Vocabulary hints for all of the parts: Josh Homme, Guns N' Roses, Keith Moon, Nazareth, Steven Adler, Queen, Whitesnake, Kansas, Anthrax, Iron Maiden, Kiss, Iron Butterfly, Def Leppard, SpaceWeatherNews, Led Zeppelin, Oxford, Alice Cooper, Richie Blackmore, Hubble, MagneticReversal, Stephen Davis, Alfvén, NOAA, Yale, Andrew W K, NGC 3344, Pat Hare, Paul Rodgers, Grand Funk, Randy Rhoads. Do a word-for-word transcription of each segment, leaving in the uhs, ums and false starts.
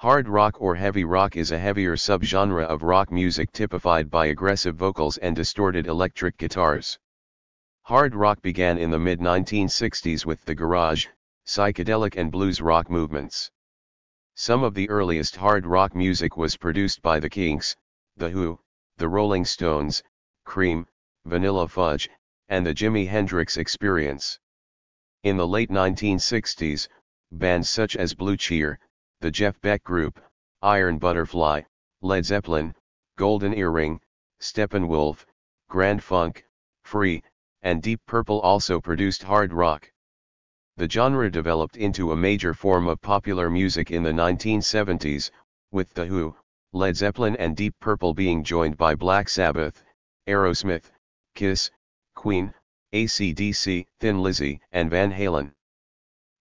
Hard rock or heavy rock is a heavier subgenre of rock music typified by aggressive vocals and distorted electric guitars. Hard rock began in the mid nineteen sixties with the garage, psychedelic and blues rock movements. Some of the earliest hard rock music was produced by the Kinks, the Who, the Rolling Stones, Cream, Vanilla Fudge, and the Jimi Hendrix Experience. In the late nineteen sixties, bands such as Blue Cheer, the Jeff Beck Group, Iron Butterfly, Led Zeppelin, Golden Earring, Steppenwolf, Grand Funk, Free, and Deep Purple also produced hard rock. The genre developed into a major form of popular music in the nineteen seventies, with the Who, Led Zeppelin and Deep Purple being joined by Black Sabbath, Aerosmith, Kiss, Queen, A C D C, Thin Lizzy, and Van Halen.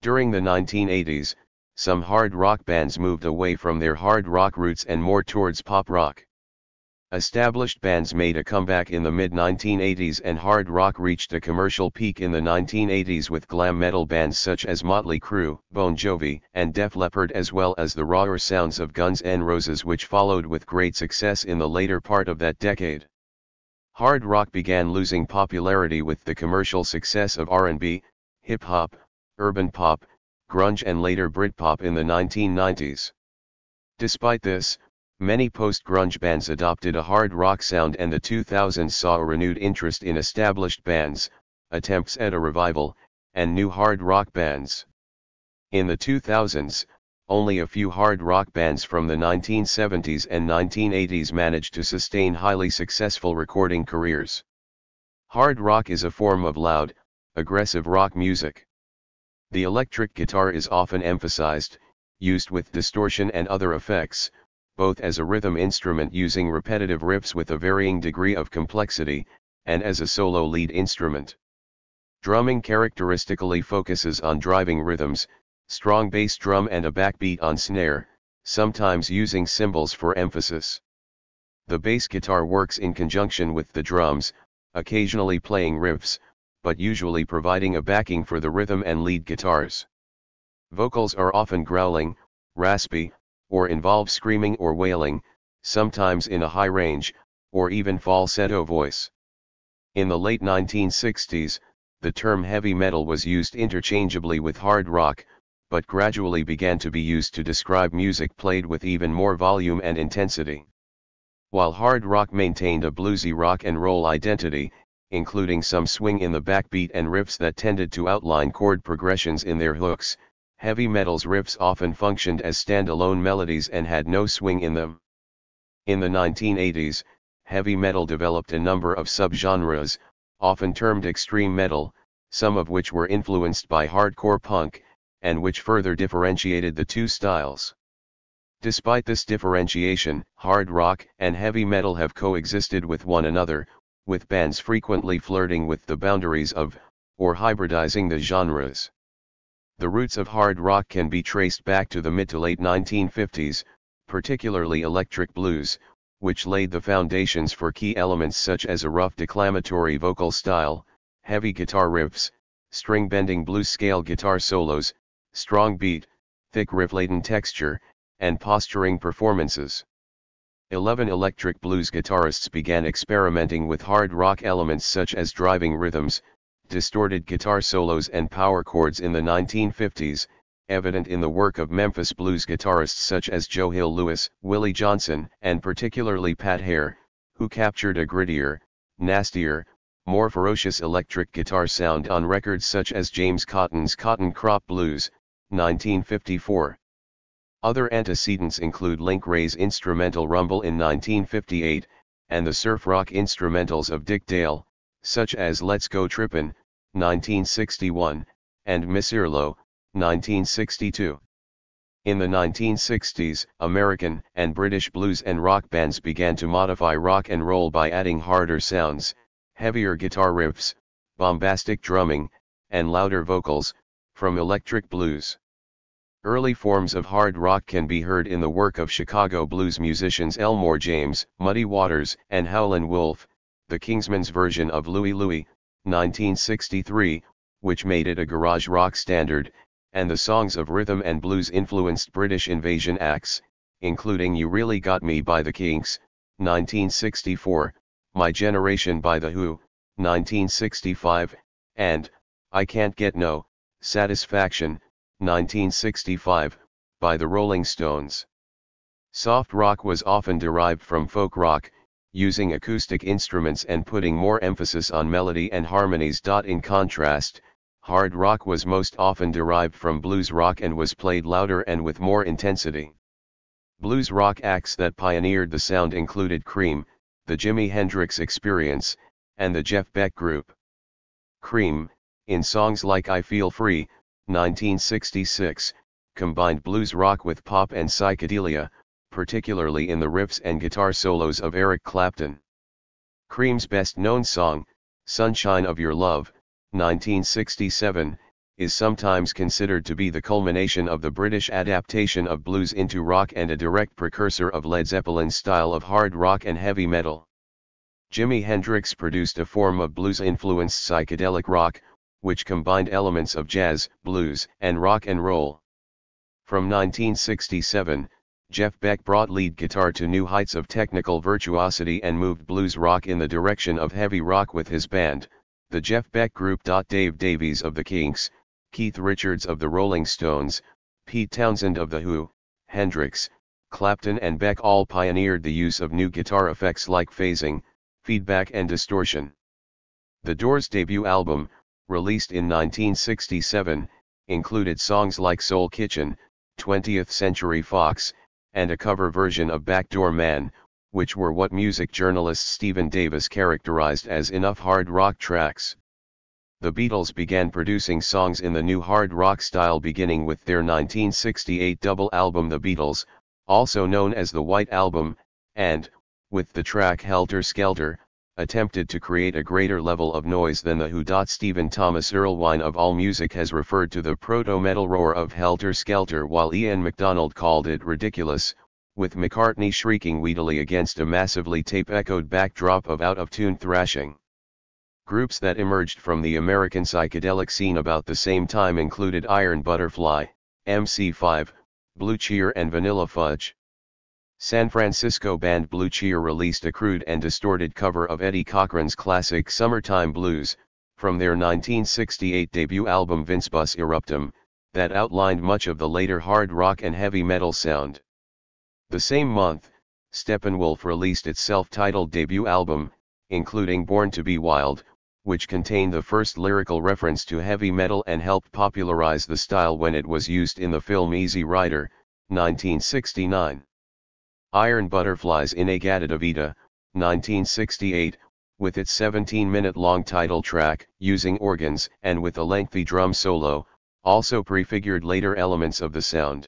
During the nineteen eighties, some hard rock bands moved away from their hard rock roots and more towards pop rock. Established bands made a comeback in the mid nineteen eighties and hard rock reached a commercial peak in the nineteen eighties with glam metal bands such as Motley Crue, Bon Jovi, and Def Leppard, as well as the rawer sounds of Guns N' Roses, which followed with great success in the later part of that decade. Hard rock began losing popularity with the commercial success of R and B, hip-hop, urban pop, grunge and later Britpop in the nineteen nineties. Despite this, many post-grunge bands adopted a hard rock sound and the two thousands saw a renewed interest in established bands, attempts at a revival, and new hard rock bands. In the two thousands, only a few hard rock bands from the nineteen seventies and nineteen eighties managed to sustain highly successful recording careers. Hard rock is a form of loud, aggressive rock music. The electric guitar is often emphasized, used with distortion and other effects, both as a rhythm instrument using repetitive riffs with a varying degree of complexity, and as a solo lead instrument. Drumming characteristically focuses on driving rhythms, strong bass drum and a backbeat on snare, sometimes using cymbals for emphasis. The bass guitar works in conjunction with the drums, occasionally playing riffs, but usually providing a backing for the rhythm and lead guitars. Vocals are often growling, raspy, or involve screaming or wailing, sometimes in a high range, or even falsetto voice. In the late nineteen sixties, the term heavy metal was used interchangeably with hard rock, but gradually began to be used to describe music played with even more volume and intensity. While hard rock maintained a bluesy rock and roll identity, including some swing in the backbeat and riffs that tended to outline chord progressions in their hooks, heavy metal's riffs often functioned as standalone melodies and had no swing in them. In the nineteen eighties, heavy metal developed a number of subgenres, often termed extreme metal, some of which were influenced by hardcore punk, and which further differentiated the two styles. Despite this differentiation, hard rock and heavy metal have coexisted with one another, with bands frequently flirting with the boundaries of, or hybridizing the genres. The roots of hard rock can be traced back to the mid to late nineteen fifties, particularly electric blues, which laid the foundations for key elements such as a rough declamatory vocal style, heavy guitar riffs, string-bending blues scale guitar solos, strong beat, thick riff-laden texture, and posturing performances. Eleven electric blues guitarists began experimenting with hard rock elements such as driving rhythms, distorted guitar solos and power chords in the nineteen fifties, evident in the work of Memphis blues guitarists such as Joe Hill Lewis, Willie Johnson, and particularly Pat Hare, who captured a grittier, nastier, more ferocious electric guitar sound on records such as James Cotton's Cotton Crop Blues, nineteen fifty-four. Other antecedents include Link Wray's instrumental Rumble in nineteen fifty-eight, and the surf rock instrumentals of Dick Dale, such as Let's Go Trippin', nineteen sixty-one, and Miss Earlo, nineteen sixty-two. In the nineteen sixties, American and British blues and rock bands began to modify rock and roll by adding harder sounds, heavier guitar riffs, bombastic drumming, and louder vocals, from electric blues. Early forms of hard rock can be heard in the work of Chicago blues musicians Elmore James, Muddy Waters, and Howlin' Wolf, the Kingsmen's version of Louie Louie, nineteen sixty-three, which made it a garage rock standard, and the songs of rhythm and blues influenced British invasion acts, including You Really Got Me by the Kinks, nineteen sixty-four, My Generation by The Who, nineteen sixty-five, and I Can't Get No Satisfaction, nineteen sixty-five, by the Rolling Stones. Soft rock was often derived from folk rock, using acoustic instruments and putting more emphasis on melody and harmonies. In contrast, hard rock was most often derived from blues rock and was played louder and with more intensity. Blues rock acts that pioneered the sound included Cream, the Jimi Hendrix Experience, and the Jeff Beck Group. Cream, in songs like I Feel Free, nineteen sixty-six, combined blues rock with pop and psychedelia, particularly in the riffs and guitar solos of Eric Clapton. Cream's best-known song, Sunshine of Your Love, nineteen sixty-seven, is sometimes considered to be the culmination of the British adaptation of blues into rock and a direct precursor of Led Zeppelin's style of hard rock and heavy metal. Jimi Hendrix produced a form of blues-influenced psychedelic rock, which combined elements of jazz, blues, and rock and roll. From nineteen sixty-seven, Jeff Beck brought lead guitar to new heights of technical virtuosity and moved blues rock in the direction of heavy rock with his band, the Jeff Beck Group. Dave Davies of the Kinks, Keith Richards of the Rolling Stones, Pete Townsend of the Who, Hendrix, Clapton and Beck all pioneered the use of new guitar effects like phasing, feedback and distortion. The Doors' debut album, released in nineteen sixty-seven, included songs like Soul Kitchen, twentieth Century Fox, and a cover version of Backdoor Man, which were what music journalist Stephen Davis characterized as enough hard rock tracks. The Beatles began producing songs in the new hard rock style beginning with their nineteen sixty-eight double album The Beatles, also known as the White Album, and, with the track Helter Skelter, attempted to create a greater level of noise than the Who. Stephen Thomas Erlewine of AllMusic has referred to the proto-metal roar of Helter Skelter, while Ian MacDonald called it ridiculous, with McCartney shrieking wheedly against a massively tape-echoed backdrop of out-of-tune thrashing. Groups that emerged from the American psychedelic scene about the same time included Iron Butterfly, M C five, Blue Cheer and Vanilla Fudge. San Francisco band Blue Cheer released a crude and distorted cover of Eddie Cochran's classic Summertime Blues, from their nineteen sixty-eight debut album Vinceps Eruptum, that outlined much of the later hard rock and heavy metal sound. The same month, Steppenwolf released its self-titled debut album, including Born to Be Wild, which contained the first lyrical reference to heavy metal and helped popularize the style when it was used in the film Easy Rider, nineteen sixty-nine. Iron Butterfly's Inagata Vita, nineteen sixty-eight, with its seventeen-minute-long title track, using organs and with a lengthy drum solo, also prefigured later elements of the sound.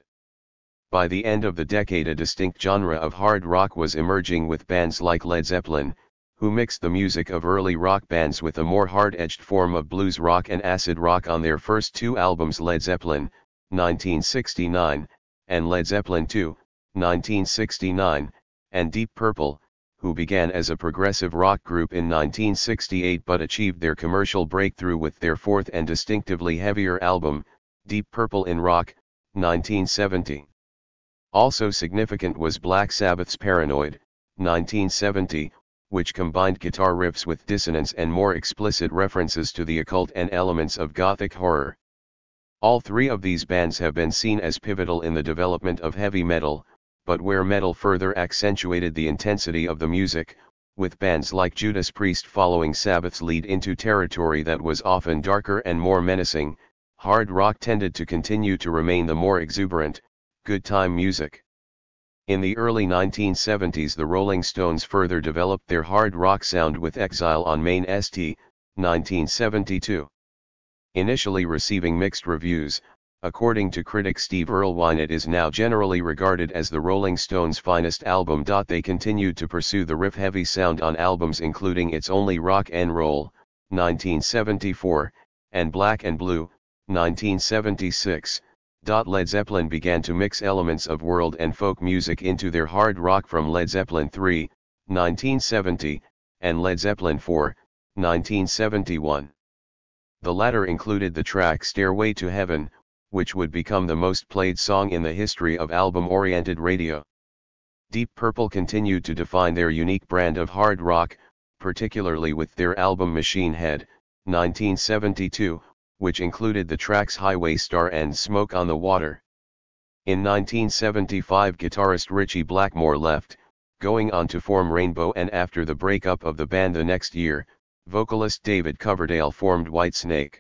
By the end of the decade, a distinct genre of hard rock was emerging with bands like Led Zeppelin, who mixed the music of early rock bands with a more hard-edged form of blues rock and acid rock on their first two albums, Led Zeppelin, nineteen sixty-nine, and Led Zeppelin two, nineteen sixty-nine, and Deep Purple, who began as a progressive rock group in nineteen sixty-eight but achieved their commercial breakthrough with their fourth and distinctively heavier album, Deep Purple in Rock, nineteen seventy. Also significant was Black Sabbath's Paranoid, nineteen seventy, which combined guitar riffs with dissonance and more explicit references to the occult and elements of gothic horror. All three of these bands have been seen as pivotal in the development of heavy metal, but where metal further accentuated the intensity of the music, with bands like Judas Priest following Sabbath's lead into territory that was often darker and more menacing, hard rock tended to continue to remain the more exuberant, good time music. In the early nineteen seventies, the Rolling Stones further developed their hard rock sound with Exile on Main Street, nineteen seventy-two. Initially receiving mixed reviews, according to critic Steve Erlewine, it is now generally regarded as the Rolling Stones' finest album. They continued to pursue the riff-heavy sound on albums including It's Only Rock and Roll, nineteen seventy-four, and Black and Blue, nineteen seventy-six. Led Zeppelin began to mix elements of world and folk music into their hard rock from Led Zeppelin three, nineteen seventy, and Led Zeppelin four, nineteen seventy-one. The latter included the track Stairway to Heaven, which would become the most played song in the history of album-oriented radio. Deep Purple continued to define their unique brand of hard rock, particularly with their album Machine Head, nineteen seventy-two, which included the tracks Highway Star and Smoke on the Water. In nineteen seventy-five, guitarist Richie Blackmore left, going on to form Rainbow, and after the breakup of the band the next year, vocalist David Coverdale formed Whitesnake.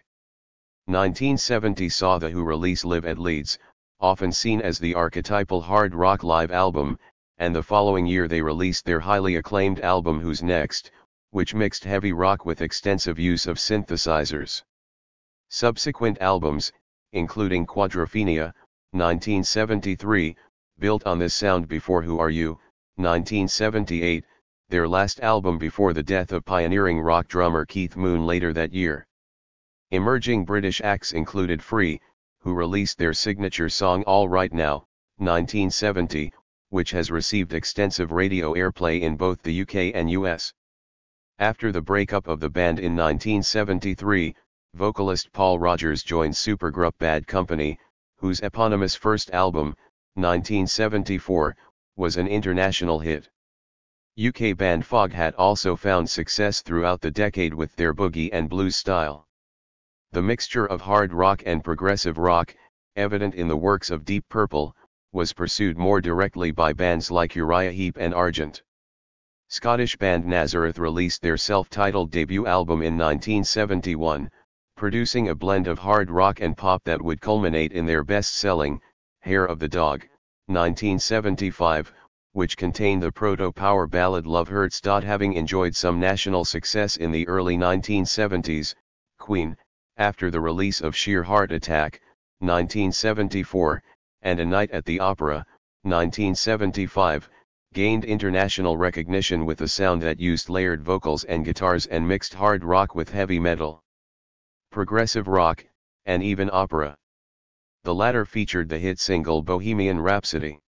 nineteen seventy saw The Who release Live at Leeds, often seen as the archetypal hard rock live album, and the following year they released their highly acclaimed album Who's Next, which mixed heavy rock with extensive use of synthesizers. Subsequent albums, including Quadrophenia, nineteen seventy-three, built on this sound before Who Are You, nineteen seventy-eight, their last album before the death of pioneering rock drummer Keith Moon later that year. Emerging British acts included Free, who released their signature song All Right Now, nineteen seventy, which has received extensive radio airplay in both the U K and U S. After the breakup of the band in nineteen seventy-three, vocalist Paul Rodgers joined supergroup Bad Company, whose eponymous first album, nineteen seventy-four, was an international hit. U K band Foghat also found success throughout the decade with their boogie and blues style. The mixture of hard rock and progressive rock, evident in the works of Deep Purple, was pursued more directly by bands like Uriah Heep and Argent. Scottish band Nazareth released their self-titled debut album in nineteen seventy-one, producing a blend of hard rock and pop that would culminate in their best-selling, Hair of the Dog, nineteen seventy-five, which contained the proto-power ballad Love Hurts. Having enjoyed some national success in the early nineteen seventies, Queen, after the release of Sheer Heart Attack, nineteen seventy-four, and A Night at the Opera, nineteen seventy-five, gained international recognition with a sound that used layered vocals and guitars and mixed hard rock with heavy metal, progressive rock, and even opera. The latter featured the hit single Bohemian Rhapsody.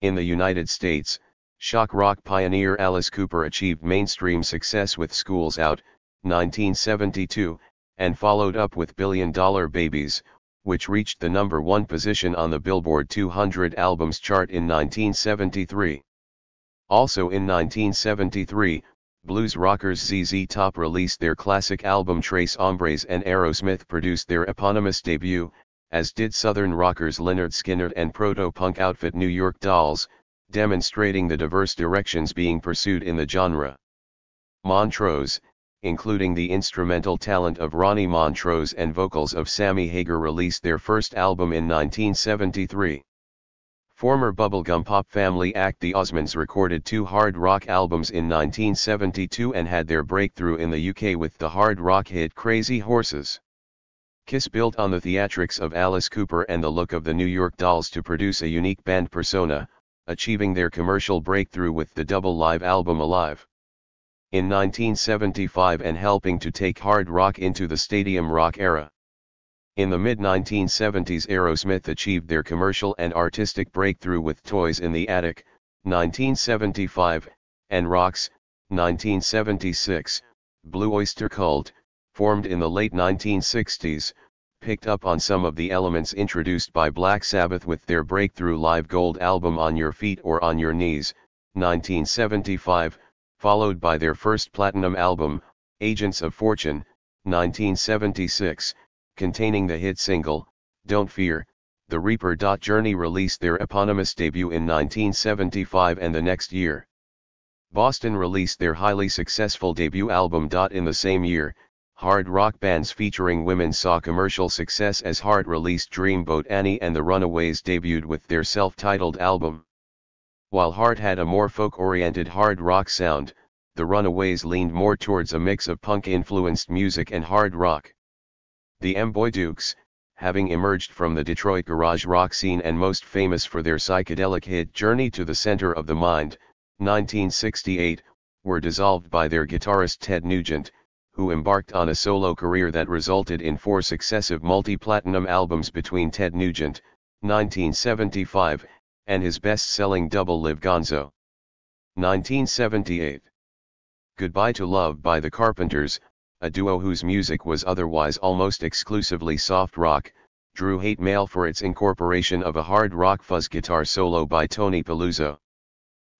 In the United States, shock rock pioneer Alice Cooper achieved mainstream success with School's Out, nineteen seventy-two, and followed up with Billion Dollar Babies, which reached the number one position on the Billboard two hundred Albums chart in nineteen seventy-three. Also in nineteen seventy-three, blues rockers Z Z Top released their classic album Tres Hombres, and Aerosmith produced their eponymous debut, as did southern rockers Lynyrd Skynyrd and proto-punk outfit New York Dolls, demonstrating the diverse directions being pursued in the genre. Montrose, including the instrumental talent of Ronnie Montrose and vocals of Sammy Hagar, released their first album in nineteen seventy-three. Former bubblegum pop family act The Osmonds recorded two hard rock albums in nineteen seventy-two and had their breakthrough in the U K with the hard rock hit Crazy Horses. Kiss built on the theatrics of Alice Cooper and the look of the New York Dolls to produce a unique band persona, achieving their commercial breakthrough with the double live album Alive in nineteen seventy-five and helping to take hard rock into the stadium rock era. In the mid nineteen seventies, Aerosmith achieved their commercial and artistic breakthrough with Toys in the Attic, nineteen seventy-five, and Rocks, nineteen seventy-six, Blue Oyster Cult, formed in the late nineteen sixties, picked up on some of the elements introduced by Black Sabbath with their breakthrough live gold album On Your Feet or On Your Knees, nineteen seventy-five, followed by their first platinum album, Agents of Fortune, nineteen seventy-six, containing the hit single, Don't Fear the Reaper. Journey released their eponymous debut in nineteen seventy-five and the next year. Boston released their highly successful debut album. In the same year, hard rock bands featuring women saw commercial success as Heart released Dreamboat Annie and the Runaways debuted with their self-titled album. While Heart had a more folk-oriented hard rock sound, the Runaways leaned more towards a mix of punk-influenced music and hard rock. The M-Boy Dukes, having emerged from the Detroit garage rock scene and most famous for their psychedelic hit Journey to the Center of the Mind, nineteen sixty-eight, were dissolved by their guitarist Ted Nugent, who embarked on a solo career that resulted in four successive multi-platinum albums between Ted Nugent, nineteen seventy-five, and his best-selling double Live Gonzo, nineteen seventy-eight. Goodbye to Love by the Carpenters, a duo whose music was otherwise almost exclusively soft rock, drew hate mail for its incorporation of a hard rock fuzz guitar solo by Tony Paluzzo.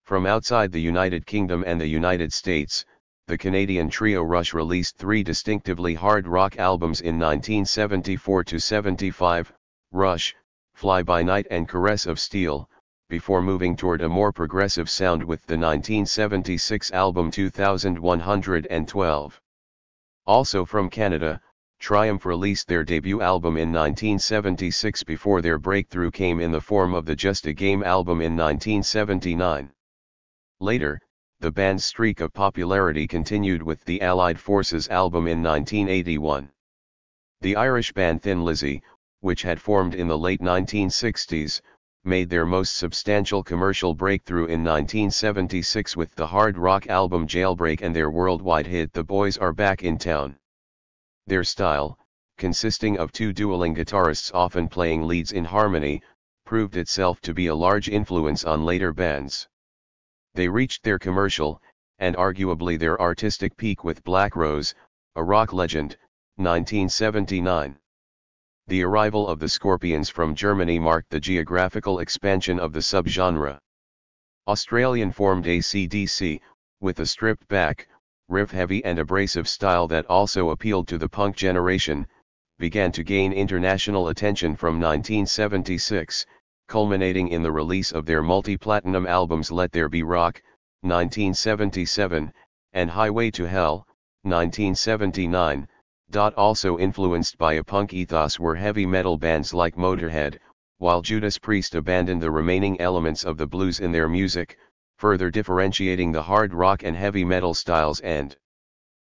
From outside the United Kingdom and the United States, the Canadian trio Rush released three distinctively hard rock albums in nineteen seventy-four to seventy-five, Rush, Fly By Night and Caress of Steel, before moving toward a more progressive sound with the nineteen seventy-six album two thousand one hundred twelve. Also from Canada, Triumph released their debut album in nineteen seventy-six before their breakthrough came in the form of the Just a Game album in nineteen seventy-nine. Later, the band's streak of popularity continued with the Allied Forces album in nineteen eighty-one. The Irish band Thin Lizzy, which had formed in the late nineteen sixties, made their most substantial commercial breakthrough in nineteen seventy-six with the hard rock album Jailbreak and their worldwide hit The Boys Are Back in Town. Their style, consisting of two dueling guitarists often playing leads in harmony, proved itself to be a large influence on later bands. They reached their commercial, and arguably their artistic peak with Black Rose, a rock legend, nineteen seventy-nine. The arrival of the Scorpions from Germany marked the geographical expansion of the subgenre. Australian-formed A C D C, with a stripped-back, riff-heavy and abrasive style that also appealed to the punk generation, began to gain international attention from nineteen seventy-six, culminating in the release of their multi-platinum albums Let There Be Rock, nineteen seventy-seven, and Highway to Hell, nineteen seventy-nine. Also influenced by a punk ethos were heavy metal bands like Motorhead, while Judas Priest abandoned the remaining elements of the blues in their music, further differentiating the hard rock and heavy metal styles and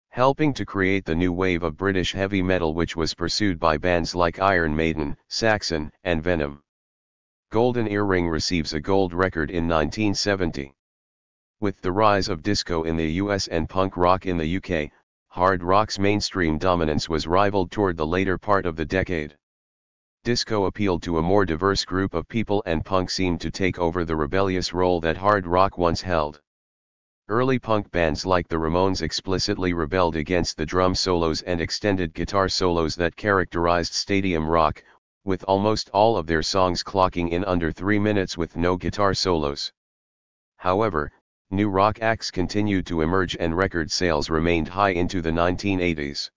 helping to create the new wave of British heavy metal which was pursued by bands like Iron Maiden, Saxon, and Venom. Golden Earring receives a gold record in nineteen seventy. With the rise of disco in the U S and punk rock in the U K, hard rock's mainstream dominance was rivaled toward the later part of the decade. Disco appealed to a more diverse group of people and punk seemed to take over the rebellious role that hard rock once held. Early punk bands like the Ramones explicitly rebelled against the drum solos and extended guitar solos that characterized stadium rock, with almost all of their songs clocking in under three minutes with no guitar solos. However, new rock acts continued to emerge and record sales remained high into the nineteen eighties.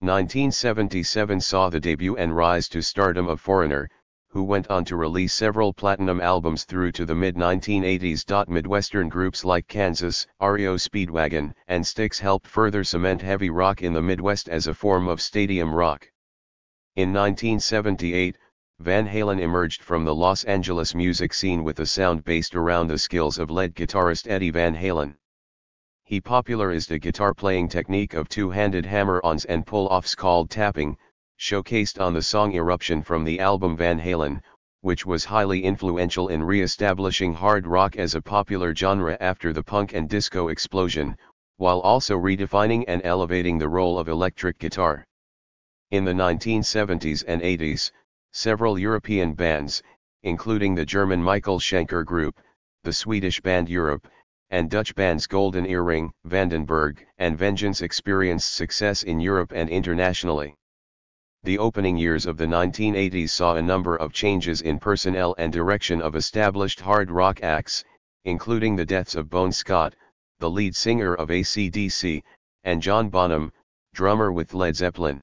nineteen seventy-seven saw the debut and rise to stardom of Foreigner, who went on to release several platinum albums through to the mid nineteen eighties. Midwestern groups like Kansas, R E O Speedwagon, and Styx helped further cement heavy rock in the Midwest as a form of stadium rock. In nineteen seventy-eight, Van Halen emerged from the Los Angeles music scene with a sound based around the skills of lead guitarist Eddie Van Halen. He popularized a guitar-playing technique of two-handed hammer-ons and pull-offs called tapping, showcased on the song Eruption from the album Van Halen, which was highly influential in re-establishing hard rock as a popular genre after the punk and disco explosion, while also redefining and elevating the role of electric guitar. In the nineteen seventies and eighties, several European bands, including the German Michael Schenker Group, the Swedish band Europe, and Dutch bands Golden Earring, Vandenberg, and Vengeance experienced success in Europe and internationally. The opening years of the nineteen eighties saw a number of changes in personnel and direction of established hard rock acts, including the deaths of Bon Scott, the lead singer of A C D C, and John Bonham, drummer with Led Zeppelin.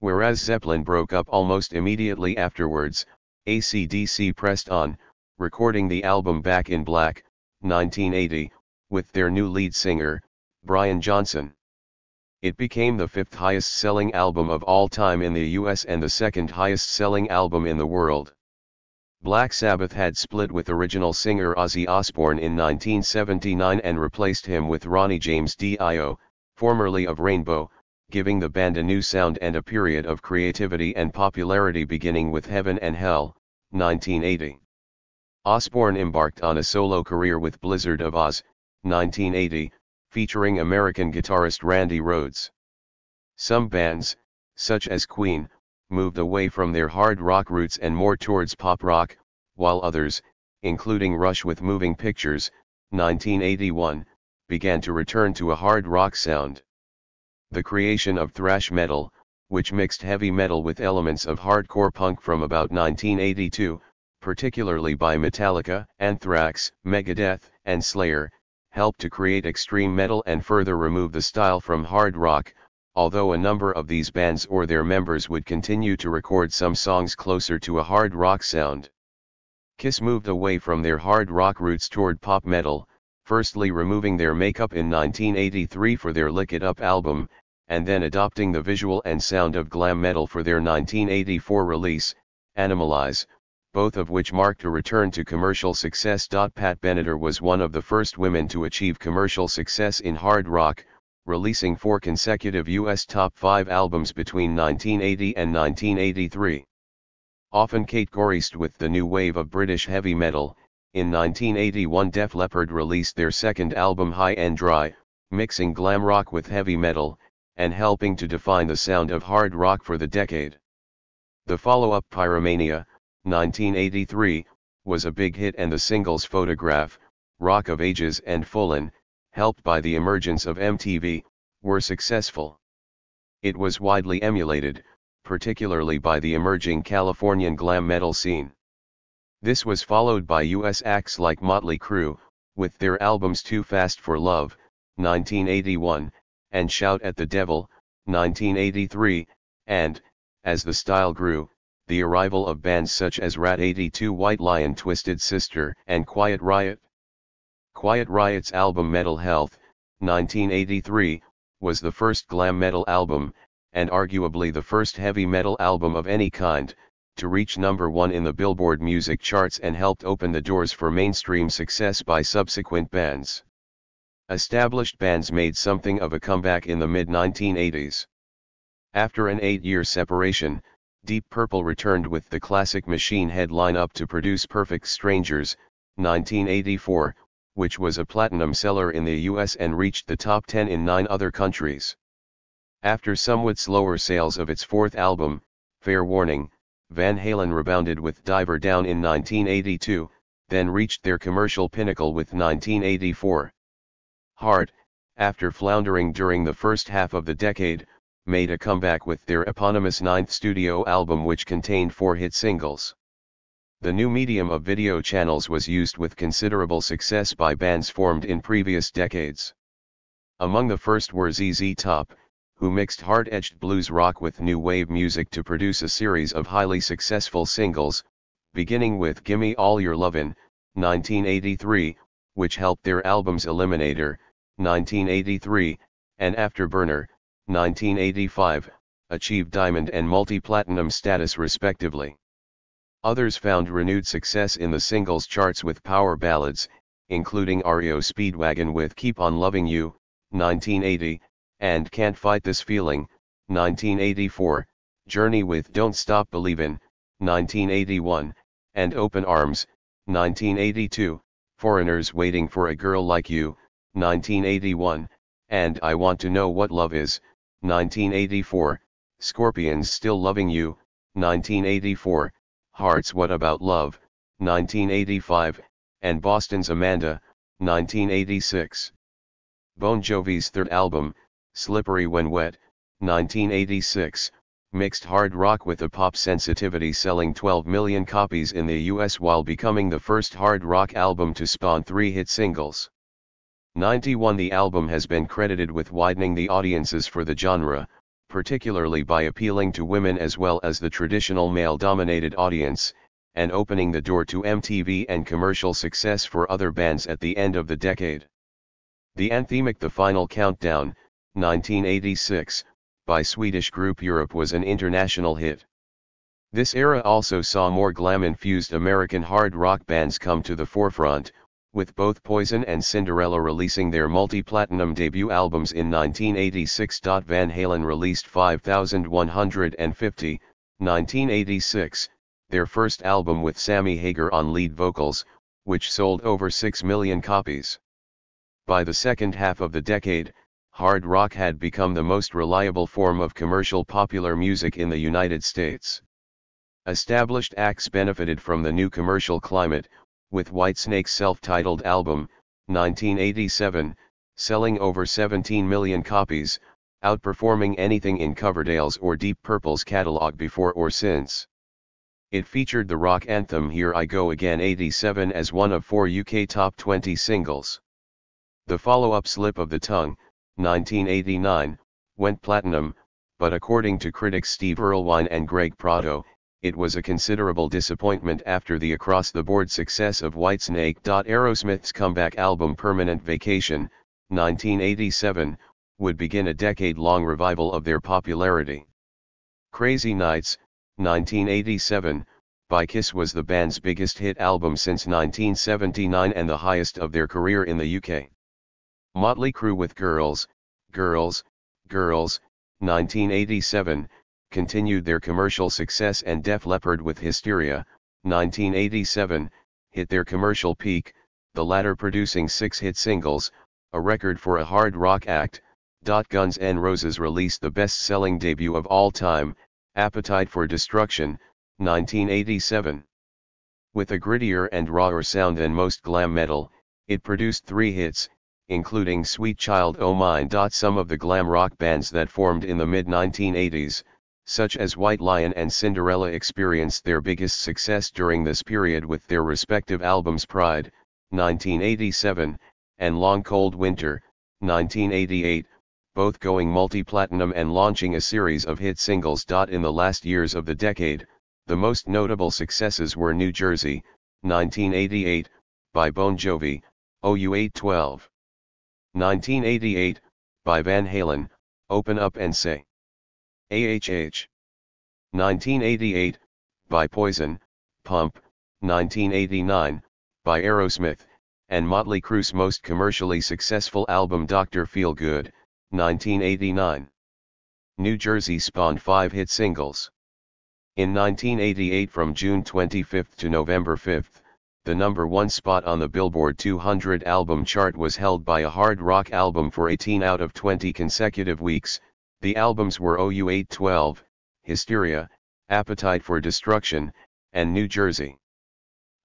Whereas Zeppelin broke up almost immediately afterwards, A C D C pressed on, recording the album Back in Black, nineteen eighty, with their new lead singer, Brian Johnson. It became the fifth highest-selling album of all time in the U S and the second highest-selling album in the world. Black Sabbath had split with original singer Ozzy Osbourne in nineteen seventy-nine and replaced him with Ronnie James Dio, formerly of Rainbow, giving the band a new sound and a period of creativity and popularity beginning with Heaven and Hell, nineteen eighty. Osbourne embarked on a solo career with Blizzard of Oz, nineteen eighty, featuring American guitarist Randy Rhoads. Some bands, such as Queen, moved away from their hard rock roots and more towards pop rock, while others, including Rush with Moving Pictures, nineteen eighty-one, began to return to a hard rock sound. The creation of thrash metal, which mixed heavy metal with elements of hardcore punk from about nineteen eighty-two, particularly by Metallica, Anthrax, Megadeth, and Slayer, helped to create extreme metal and further remove the style from hard rock, although a number of these bands or their members would continue to record some songs closer to a hard rock sound. Kiss moved away from their hard rock roots toward pop metal, firstly removing their makeup in nineteen eighty-three for their Lick It Up album, and then adopting the visual and sound of glam metal for their nineteen eighty-four release, Animalize, both of which marked a return to commercial success. Pat Benatar was one of the first women to achieve commercial success in hard rock, releasing four consecutive U S top five albums between nineteen eighty and nineteen eighty-three. Often categorized with the new wave of British heavy metal, in nineteen eighty-one Def Leppard released their second album High and Dry, mixing glam rock with heavy metal, and helping to define the sound of hard rock for the decade. The follow-up Pyromania, nineteen eighty-three, was a big hit, and the singles Photograph, Rock of Ages and Fullin', helped by the emergence of M T V, were successful. It was widely emulated, particularly by the emerging Californian glam metal scene. This was followed by U S acts like Motley Crue, with their albums Too Fast for Love, nineteen eighty-one, and Shout at the Devil, nineteen eighty-three, and, as the style grew, the arrival of bands such as Rat eighty-two, White Lion, Twisted Sister, and Quiet Riot. Quiet Riot's album Metal Health, nineteen eighty-three, was the first glam metal album, and arguably the first heavy metal album of any kind, to reach number one in the Billboard music charts, and helped open the doors for mainstream success by subsequent bands. Established bands made something of a comeback in the mid nineteen eighties. After an eight-year separation, Deep Purple returned with the classic Machine Head lineup to produce Perfect Strangers, nineteen eighty-four, which was a platinum seller in the U S and reached the top ten in nine other countries. After somewhat slower sales of its fourth album, Fair Warning, Van Halen rebounded with Diver Down in nineteen eighty-two, then reached their commercial pinnacle with nineteen eighty-four. Heart, after floundering during the first half of the decade, made a comeback with their eponymous ninth studio album, which contained four hit singles. The new medium of video channels was used with considerable success by bands formed in previous decades. Among the first were Z Z Top, who mixed hard-edged blues rock with new wave music to produce a series of highly successful singles, beginning with Gimme All Your Lovin', nineteen eighty-three, which helped their albums Eliminator, nineteen eighty-three, and Afterburner, nineteen eighty-five, achieved diamond and multi-platinum status respectively. Others found renewed success in the singles charts with power ballads, including R E O Speedwagon with Keep On Loving You, nineteen eighty, and Can't Fight This Feeling, nineteen eighty-four, Journey with Don't Stop Believin', nineteen eighty-one, and Open Arms, nineteen eighty-two, Foreigners Waiting for a Girl Like You, nineteen eighty-one, and I Want to Know What Love Is, nineteen eighty-four, Scorpions Still Loving You, nineteen eighty-four, Heart's What About Love, nineteen eighty-five, and Boston's Amanda, nineteen eighty-six. Bon Jovi's third album, Slippery When Wet, nineteen eighty-six, mixed hard rock with a pop sensitivity, selling twelve million copies in the U S while becoming the first hard rock album to spawn three hit singles. ninety-one The album has been credited with widening the audiences for the genre, particularly by appealing to women as well as the traditional male-dominated audience, and opening the door to M T V and commercial success for other bands at the end of the decade. The anthemic The Final Countdown, nineteen eighty-six, by Swedish group Europe was an international hit. This era also saw more glam-infused American hard rock bands come to the forefront, with both Poison and Cinderella releasing their multi-platinum debut albums in nineteen eighty-six. Van Halen released five thousand one hundred fifty, nineteen eighty-six, their first album with Sammy Hagar on lead vocals, which sold over six million copies. By the second half of the decade, hard rock had become the most reliable form of commercial popular music in the United States. Established acts benefited from the new commercial climate, with Whitesnake's self-titled album, nineteen eighty-seven, selling over seventeen million copies, outperforming anything in Coverdale's or Deep Purple's catalog before or since. It featured the rock anthem Here I Go Again eighty-seven as one of four U K top twenty singles. The follow-up Slip of the Tongue, nineteen eighty-nine, went platinum, but according to critics Steve Earlwine and Greg Prado, it was a considerable disappointment after the across-the-board success of Whitesnake. Aerosmith's comeback album Permanent Vacation, nineteen eighty-seven, would begin a decade-long revival of their popularity. Crazy Nights, nineteen eighty-seven, by Kiss was the band's biggest hit album since nineteen seventy-nine and the highest of their career in the U K. Motley Crue with Girls, Girls, Girls, nineteen eighty-seven, continued their commercial success, and Def Leppard with Hysteria, nineteen eighty-seven, hit their commercial peak, the latter producing six hit singles, a record for a hard rock act. Guns N' Roses released the best-selling debut of all time, Appetite for Destruction, nineteen eighty-seven. With a grittier and rawer sound than most glam metal, it produced three hits, including Sweet Child O' Mine. Some of the glam rock bands that formed in the mid nineteen eighties, such as White Lion and Cinderella, experienced their biggest success during this period with their respective albums Pride, nineteen eighty-seven, and Long Cold Winter, nineteen eighty-eight, both going multi-platinum and launching a series of hit singles. In the last years of the decade, the most notable successes were New Jersey, nineteen eighty-eight, by Bon Jovi, O U eight twelve. nineteen eighty-eight, by Van Halen, Open Up and Say. A H H. nineteen eighty-eight, by Poison, Pump, nineteen eighty-nine, by Aerosmith, and Motley Crue's most commercially successful album Doctor Feelgood, nineteen eighty-nine. New Jersey spawned five hit singles. In nineteen eighty-eight, from June twenty-fifth to November fifth, the number one spot on the Billboard two hundred album chart was held by a hard rock album for eighteen out of twenty consecutive weeks. The albums were O U eight twelve, Hysteria, Appetite for Destruction, and New Jersey.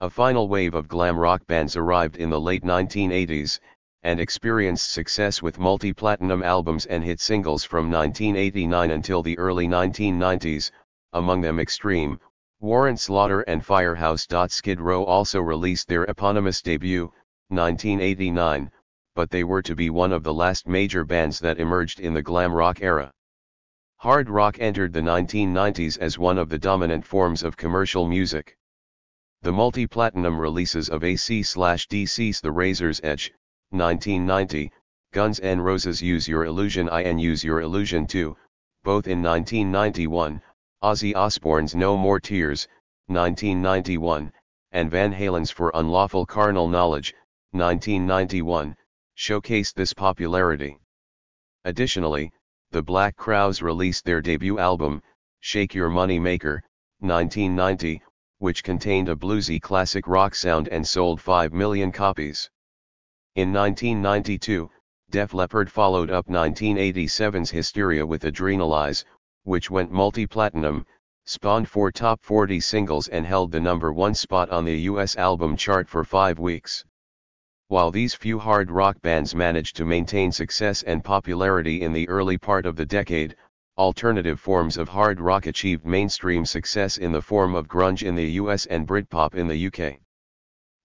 A final wave of glam rock bands arrived in the late nineteen eighties, and experienced success with multi-platinum albums and hit singles from nineteen eighty-nine until the early nineteen nineties, among them Extreme, Warren Slaughter and Firehouse. Skid Row also released their eponymous debut, nineteen eighty-nine, but they were to be one of the last major bands that emerged in the glam rock era. Hard rock entered the nineteen nineties as one of the dominant forms of commercial music. The multi-platinum releases of A C D C's The Razor's Edge, nineteen ninety, Guns N' Roses' Use Your Illusion one and Use Your Illusion two, both in nineteen ninety-one, Ozzy Osbourne's No More Tears, nineteen ninety-one, and Van Halen's For Unlawful Carnal Knowledge, nineteen ninety-one, showcased this popularity. Additionally, the Black Crowes released their debut album, Shake Your Money Maker, nineteen ninety, which contained a bluesy classic rock sound and sold five million copies. In nineteen ninety-two, Def Leppard followed up nineteen eighty-seven's Hysteria with Adrenalize, which went multi-platinum, spawned four top forty singles and held the number one spot on the U S album chart for five weeks. While these few hard rock bands managed to maintain success and popularity in the early part of the decade, alternative forms of hard rock achieved mainstream success in the form of grunge in the U S and Britpop in the U K.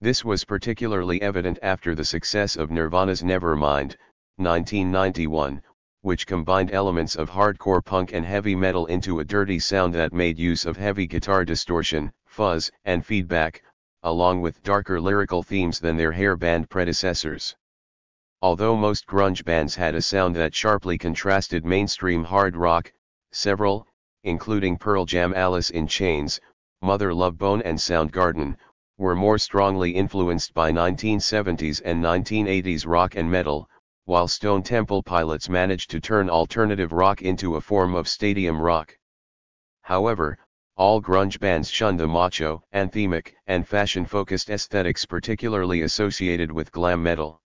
This was particularly evident after the success of Nirvana's Nevermind, nineteen ninety-one, which combined elements of hardcore punk and heavy metal into a dirty sound that made use of heavy guitar distortion, fuzz, and feedback, along with darker lyrical themes than their hairband predecessors. Although most grunge bands had a sound that sharply contrasted mainstream hard rock, several, including Pearl Jam, Alice in Chains, Mother Love Bone and Soundgarden, were more strongly influenced by nineteen seventies and nineteen eighties rock and metal, while Stone Temple Pilots managed to turn alternative rock into a form of stadium rock. However, all grunge bands shunned the macho, anthemic, and fashion-focused aesthetics particularly associated with glam metal.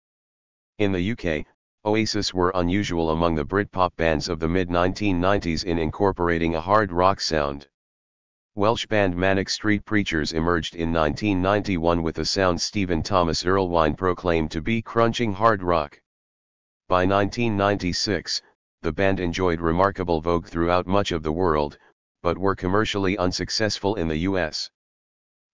In the U K, Oasis were unusual among the Britpop bands of the mid nineteen nineties in incorporating a hard rock sound. Welsh band Manic Street Preachers emerged in nineteen ninety-one with a sound Stephen Thomas Erlewine proclaimed to be crunching hard rock. By nineteen ninety-six, the band enjoyed remarkable vogue throughout much of the world, but were commercially unsuccessful in the U S.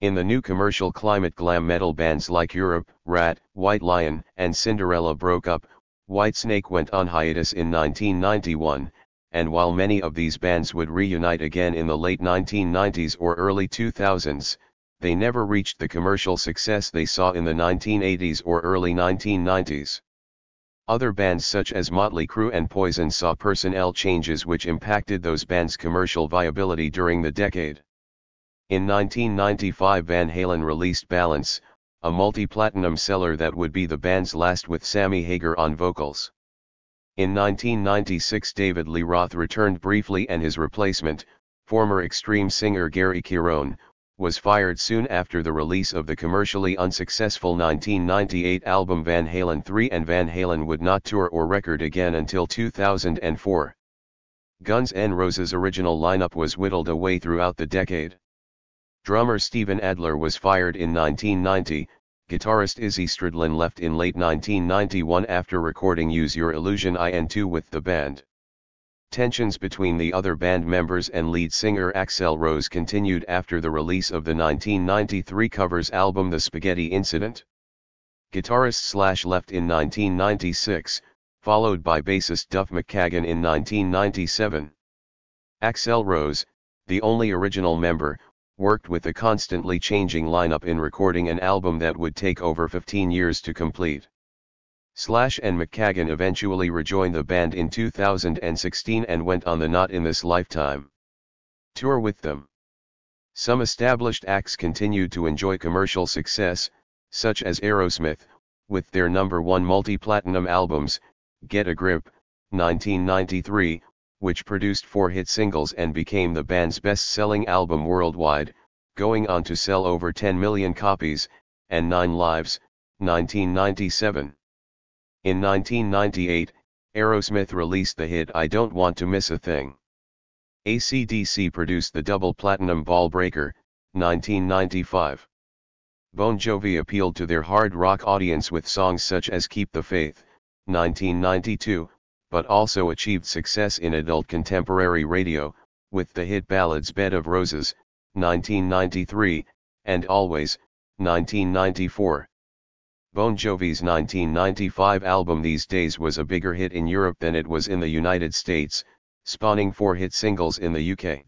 In the new commercial climate, glam metal bands like Europe, Rat, White Lion, and Cinderella broke up. Whitesnake went on hiatus in nineteen ninety-one, and while many of these bands would reunite again in the late nineteen nineties or early two thousands, they never reached the commercial success they saw in the nineteen eighties or early nineteen nineties. Other bands such as Motley Crue and Poison saw personnel changes which impacted those bands' commercial viability during the decade. In nineteen ninety-five, Van Halen released Balance, a multi-platinum seller that would be the band's last with Sammy Hagar on vocals. In nineteen ninety-six, David Lee Roth returned briefly, and his replacement, former Extreme singer Gary Chirone, was fired soon after the release of the commercially unsuccessful nineteen ninety-eight album Van Halen three, and Van Halen would not tour or record again until two thousand four. Guns N' Roses' original lineup was whittled away throughout the decade. Drummer Steven Adler was fired in nineteen ninety, guitarist Izzy Stradlin left in late nineteen ninety-one after recording Use Your Illusion I and two with the band. Tensions between the other band members and lead singer Axl Rose continued after the release of the nineteen ninety-three covers album The Spaghetti Incident. Guitarist Slash left in nineteen ninety-six, followed by bassist Duff McKagan in nineteen ninety-seven. Axl Rose, the only original member, worked with the constantly changing lineup in recording an album that would take over fifteen years to complete. Slash and McKagan eventually rejoined the band in two thousand sixteen and went on the Not In This Lifetime tour with them. Some established acts continued to enjoy commercial success, such as Aerosmith, with their number one multi-platinum albums, Get a Grip, nineteen ninety-three, which produced four hit singles and became the band's best-selling album worldwide, going on to sell over ten million copies, and Nine Lives, nineteen ninety-seven. In nineteen ninety-eight, Aerosmith released the hit I Don't Want to Miss a Thing. A C D C produced the double-platinum Ball Breaker, nineteen ninety-five. Bon Jovi appealed to their hard rock audience with songs such as Keep the Faith, nineteen ninety-two, but also achieved success in adult contemporary radio, with the hit ballads Bed of Roses, nineteen ninety-three, and Always, nineteen ninety-four. Bon Jovi's nineteen ninety-five album These Days was a bigger hit in Europe than it was in the United States, spawning four hit singles in the U K.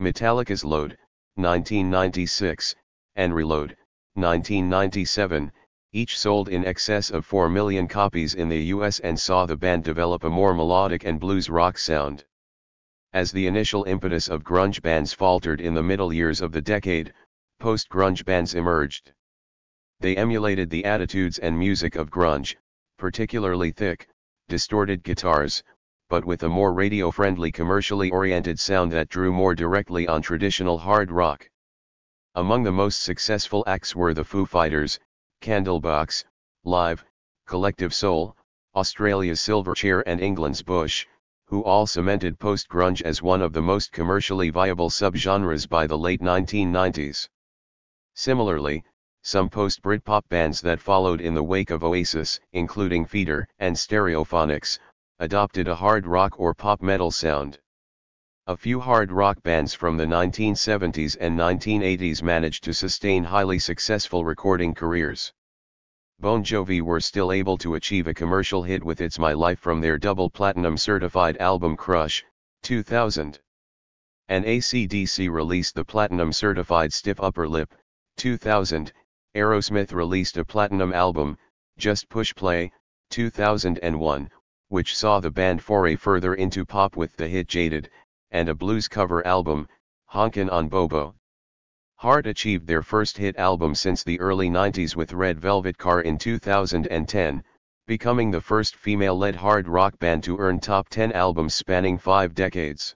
Metallica's Load, nineteen ninety-six, and Reload, nineteen ninety-seven, each sold in excess of four million copies in the U S and saw the band develop a more melodic and blues rock sound. As the initial impetus of grunge bands faltered in the middle years of the decade, post-grunge bands emerged. They emulated the attitudes and music of grunge, particularly thick, distorted guitars, but with a more radio-friendly, commercially oriented sound that drew more directly on traditional hard rock. Among the most successful acts were the Foo Fighters, Candlebox, Live, Collective Soul, Australia's Silverchair and England's Bush, who all cemented post-grunge as one of the most commercially viable subgenres by the late nineteen nineties. Similarly, some post-Britpop bands that followed in the wake of Oasis, including Feeder and Stereophonics, adopted a hard rock or pop metal sound. A few hard rock bands from the nineteen seventies and nineteen eighties managed to sustain highly successful recording careers. Bon Jovi were still able to achieve a commercial hit with It's My Life from their double platinum certified album Crush, two thousand. And A C D C released the platinum certified Stiff Upper Lip, two thousand, Aerosmith released a platinum album, Just Push Play, two thousand one, which saw the band foray further into pop with the hit Jaded, and a blues cover album, Honkin' on Bobo. Heart achieved their first hit album since the early nineties with Red Velvet Car in two thousand ten, becoming the first female-led hard rock band to earn top ten albums spanning five decades.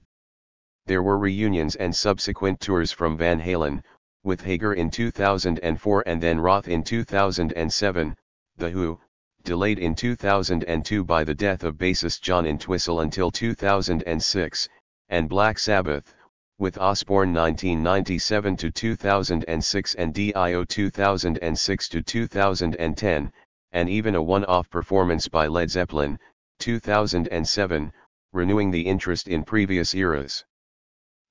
There were reunions and subsequent tours from Van Halen, with Hagar in two thousand four and then Roth in two thousand seven, The Who, delayed in two thousand two by the death of bassist John Entwistle until two thousand six, and Black Sabbath, with Osbourne nineteen ninety-seven to two thousand six and Dio two thousand six to two thousand ten, and even a one-off performance by Led Zeppelin, two thousand seven, renewing the interest in previous eras.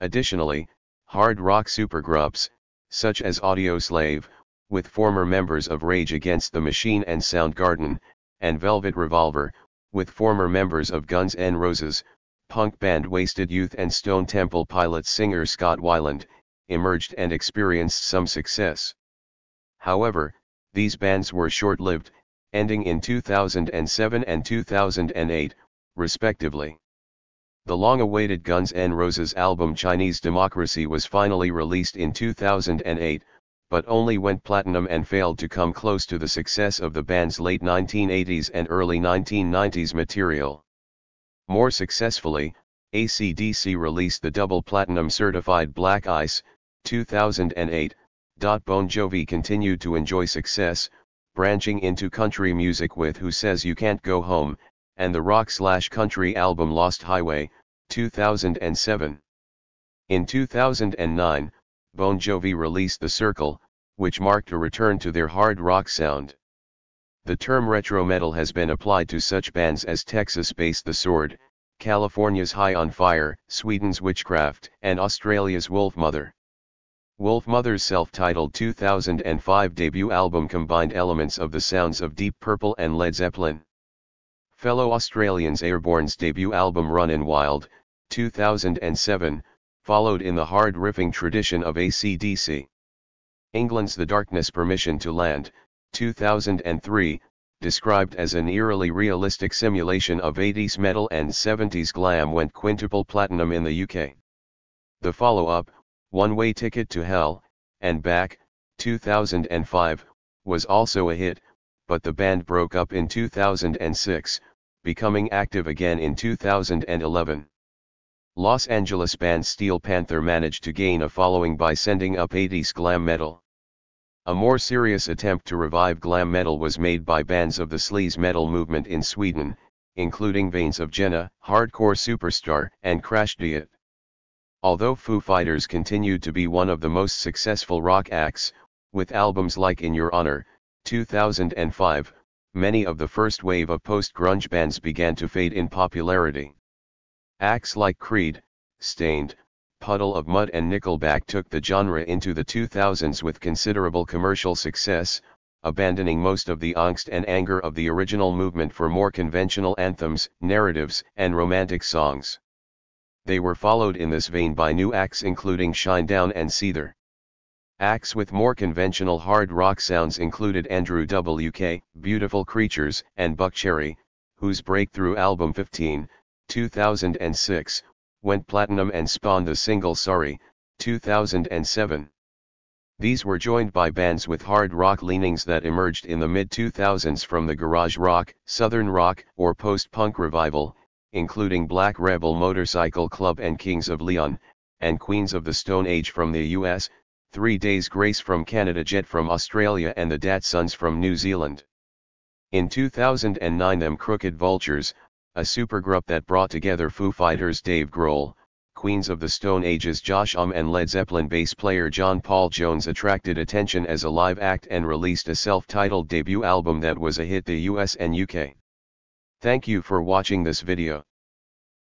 Additionally, hard rock supergroups, such as Audioslave, with former members of Rage Against the Machine and Soundgarden, and Velvet Revolver, with former members of Guns N' Roses, punk band Wasted Youth and Stone Temple Pilots singer Scott Weiland, emerged and experienced some success. However, these bands were short-lived, ending in two thousand seven and two thousand eight, respectively. The long-awaited Guns N' Roses album Chinese Democracy was finally released in two thousand eight, but only went platinum and failed to come close to the success of the band's late nineteen eighties and early nineteen nineties material. More successfully, A C D C released the double platinum certified Black Ice, two thousand eight. Bon Jovi continued to enjoy success, branching into country music with Who Says You Can't Go Home, and the rock-slash-country album Lost Highway, two thousand seven. In two thousand nine, Bon Jovi released The Circle, which marked a return to their hard rock sound. The term retro metal has been applied to such bands as Texas-based The Sword, California's High on Fire, Sweden's Witchcraft, and Australia's Wolfmother. Wolfmother's self-titled two thousand five debut album combined elements of the sounds of Deep Purple and Led Zeppelin. Fellow Australians Airborne's debut album Runnin' Wild, two thousand seven, followed in the hard riffing tradition of A C D C. England's The Darkness Permission to Land, two thousand three, described as an eerily realistic simulation of eighties metal and seventies glam, went quintuple platinum in the U K. The follow-up, One-Way Ticket to Hell and Back, two thousand five, was also a hit, but the band broke up in two thousand six, becoming active again in two thousand eleven. Los Angeles band Steel Panther managed to gain a following by sending up eighties glam metal. A more serious attempt to revive glam metal was made by bands of the sleaze metal movement in Sweden, including Veins of Jena, Hardcore Superstar, and Crash Diet. Although Foo Fighters continued to be one of the most successful rock acts, with albums like In Your Honor, two thousand five, many of the first wave of post-grunge bands began to fade in popularity. Acts like Creed, Stained, Puddle of Mud and Nickelback took the genre into the two thousands with considerable commercial success, abandoning most of the angst and anger of the original movement for more conventional anthems, narratives, and romantic songs. They were followed in this vein by new acts including Shinedown and Seether. Acts with more conventional hard rock sounds included Andrew W K, Beautiful Creatures, and Buckcherry, whose breakthrough album fifteen, two thousand six, went platinum and spawned the single Sorry, two thousand seven. These were joined by bands with hard rock leanings that emerged in the mid two thousands from the garage rock, southern rock, or post-punk revival, including Black Rebel Motorcycle Club and Kings of Leon, and Queens of the Stone Age from the U S, Three Days Grace from Canada, Jet from Australia, and the Datsuns from New Zealand. In two thousand nine, them Crooked Vultures, a supergroup that brought together Foo Fighters' Dave Grohl, Queens of the Stone Age's Josh Homme, and Led Zeppelin bass player John Paul Jones, attracted attention as a live act and released a self-titled debut album that was a hit the U S and U K. Thank you for watching this video.